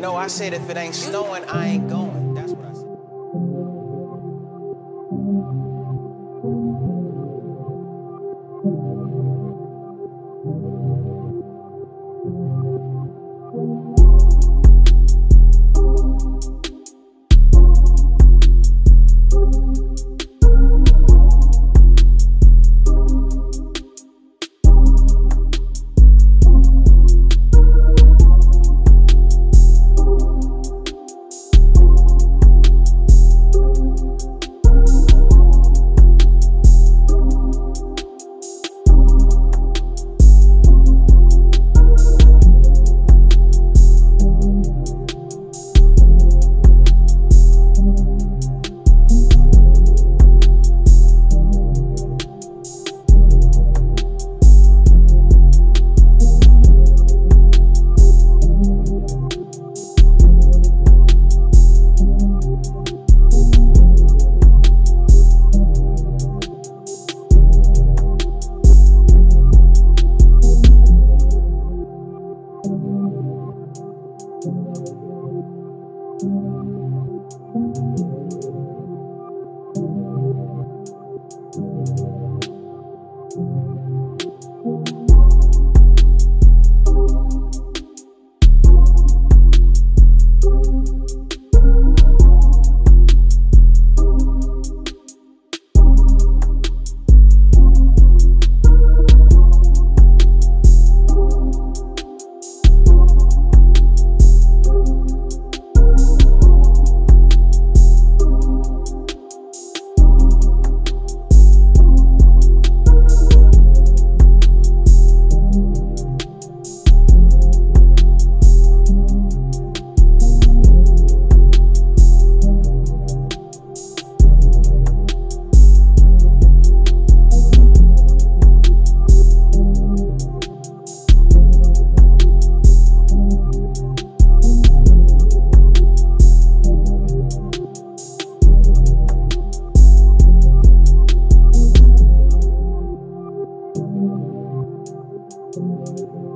No, I said if it ain't snowing, I ain't going. That's what I said.